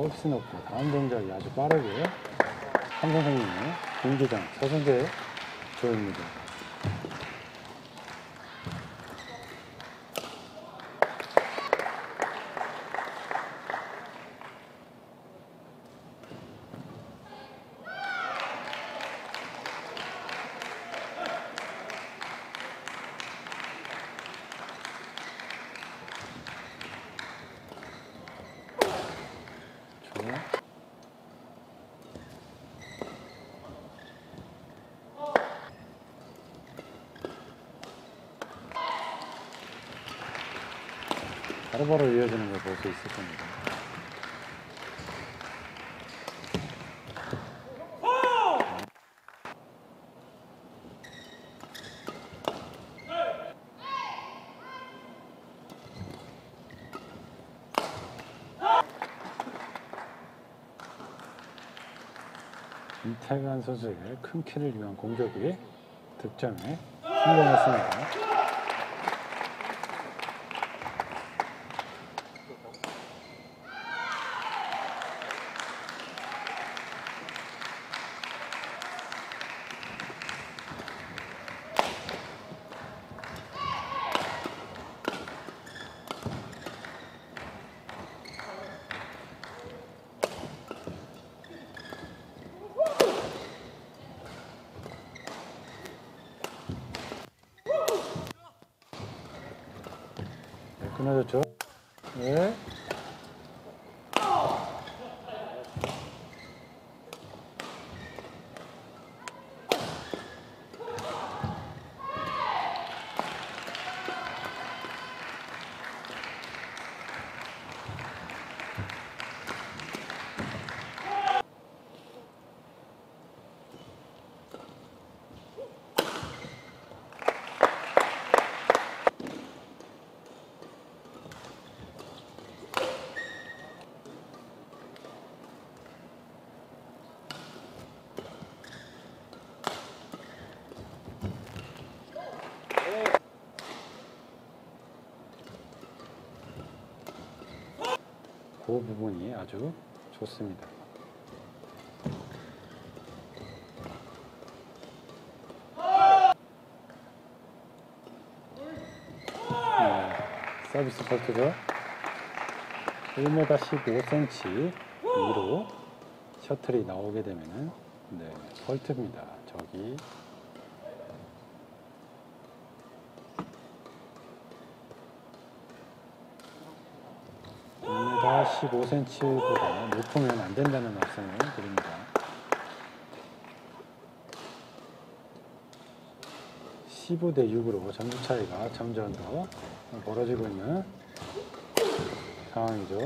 허우스 넣고 다음 동작이 아주 빠르게 삼성생명, 김기정, 서승재 조입니다. 바로바로 이어지는 걸 볼 수 있을 겁니다. 김태관 선수의 큰 키를 이용한 공격이 득점에 성공했습니다. 끊어졌죠? 네. 그 부분이 아주 좋습니다. 네, 서비스 포트죠. 1m 15cm 위로 셔틀이 나오게 되면은 네, 펄트입니다. 저기 다 15cm보다 높으면 안 된다는 말씀을 드립니다. (15대 6으로) 점수 차이가 점점 더 벌어지고 있는 상황이죠.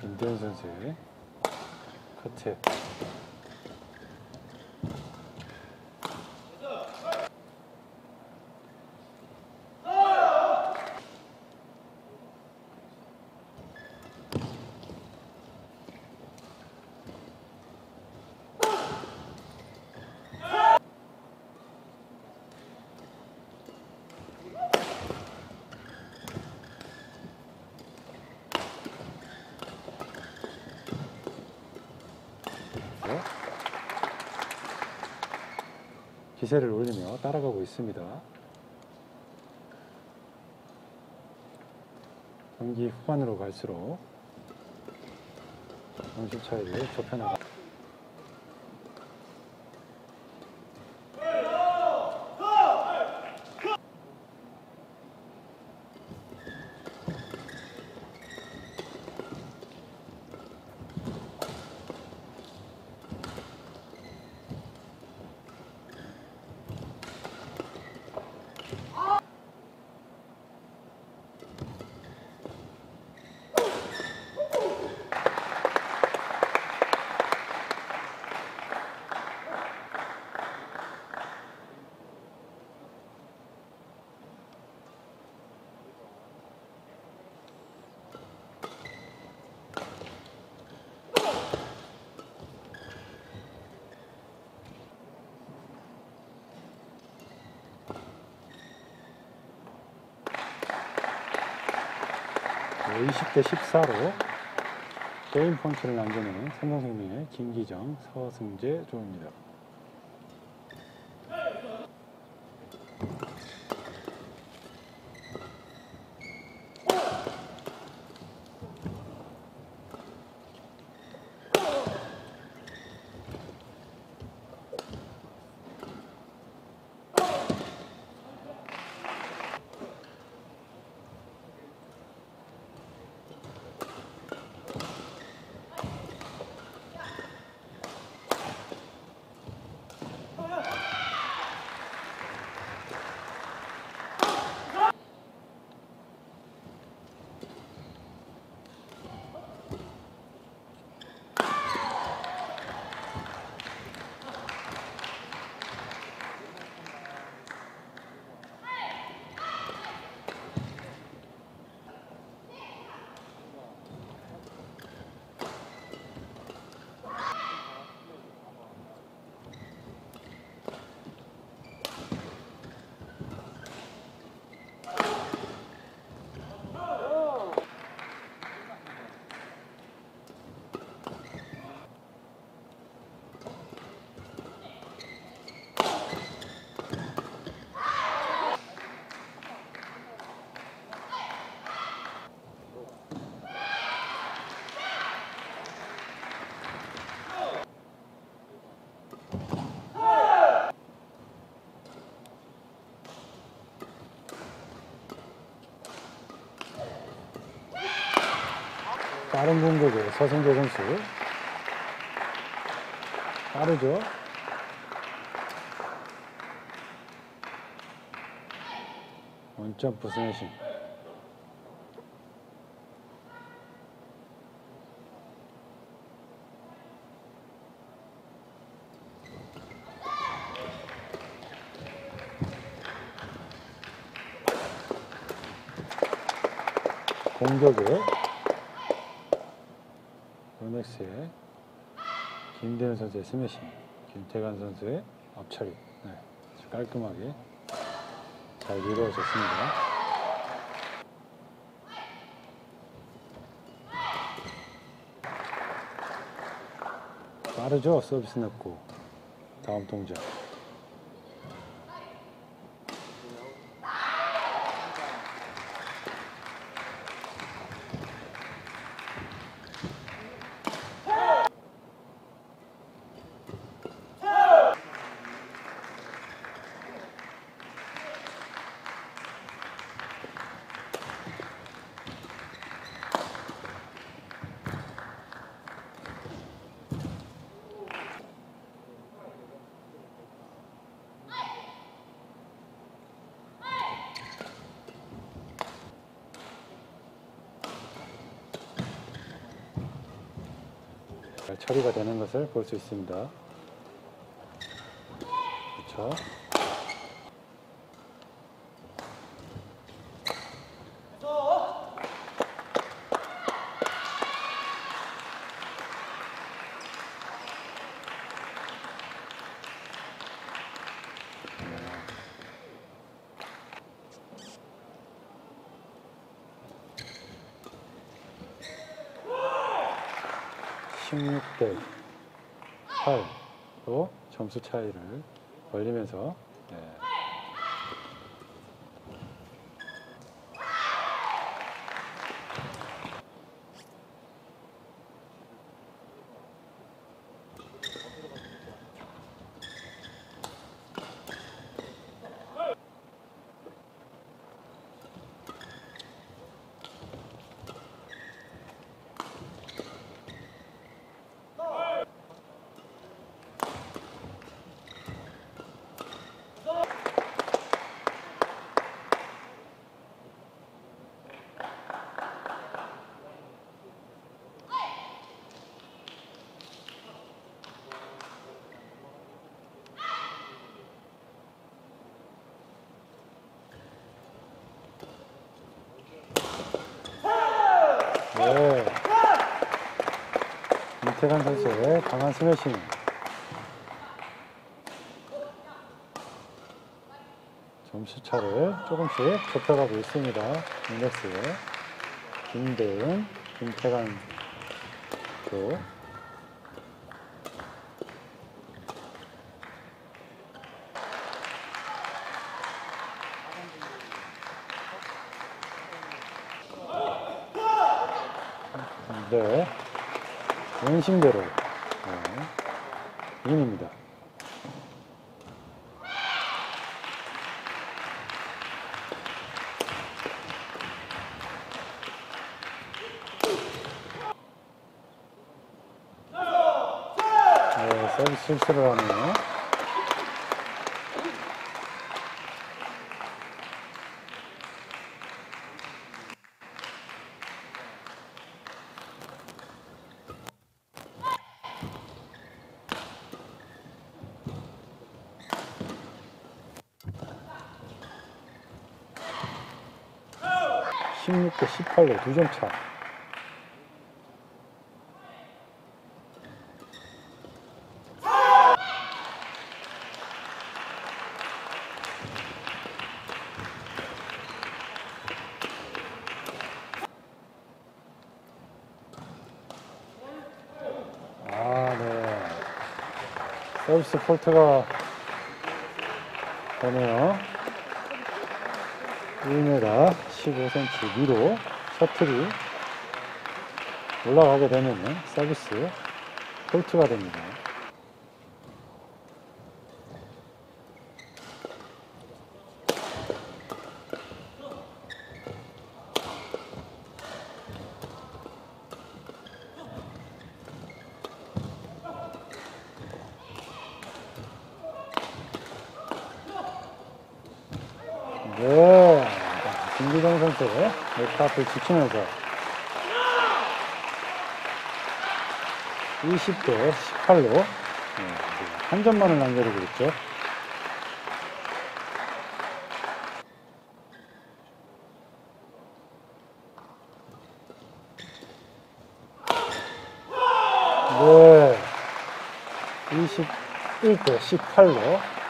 김대은 선수의 커트. 기세를 올리며 따라가고 있습니다. 경기 후반으로 갈수록 점수 차이를 좁혀나가. 20대 14로 게임 포인트를 남겨놓은 삼성생명의 김기정, 서승재 조입니다. 빠른 공격에 서승재 선수 빠르죠? 원점프 스매싱. 공격에 요넥스의 김대은 선수의 스매싱, 김태관 선수의 앞처리. 네, 깔끔하게 잘 이루어졌습니다. 빠르죠? 서비스 넣고 다음 동작. 처리가 되는 것을 볼 수 있습니다. 그렇죠. 점수 차이를 벌리면서 네. 네. 김태관 선수의 강한 스매싱. 점수차를 조금씩 좁혀가고 있습니다. 요넥스 김대은, 김태관 교. 네, 원심대로 네. 인입니다. 서비스 실수를 하네요. No. 16대 18로 2점 차. 서비스 폴트가 되네요. 1m 15cm 위로 셔틀이 올라가게 되면 서비스 폴트가 됩니다. 네, 김기정 선수의 넥타프를 지키면서 20대 18로 한 점만을 남겨두고 있죠. 네, 21대 18로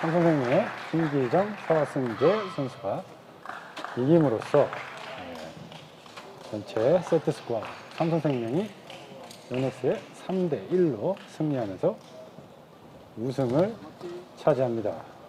삼성생명의 김기정, 서승재 선수가 이김으로써 전체 세트스코어 삼성생명이 요넥스의 3대 1로 승리하면서 우승을 차지합니다.